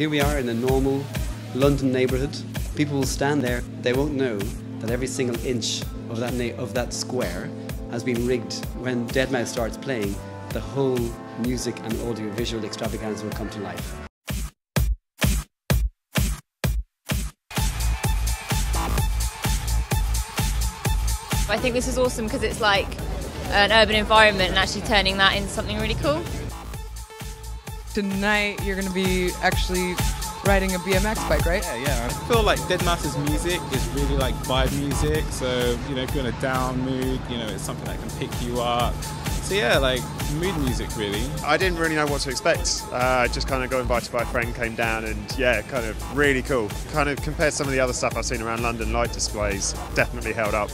Here we are in a normal London neighbourhood. People will stand there, they won't know that every single inch of that square has been rigged. When Deadmau5 starts playing, the whole music and audiovisual extravaganza will come to life. I think this is awesome because it's like an urban environment and actually turning that into something really cool. Tonight you're going to be actually riding a BMX bike, right? Yeah. I feel like Deadmau5's music is really like vibe music, so you know, if you're in a down mood, you know, it's something that can pick you up. So yeah, like mood music really. I didn't really know what to expect. I just kind of got invited by a friend, came down, and yeah, kind of really cool. Kind of compared to some of the other stuff I've seen around London, light displays, definitely held up.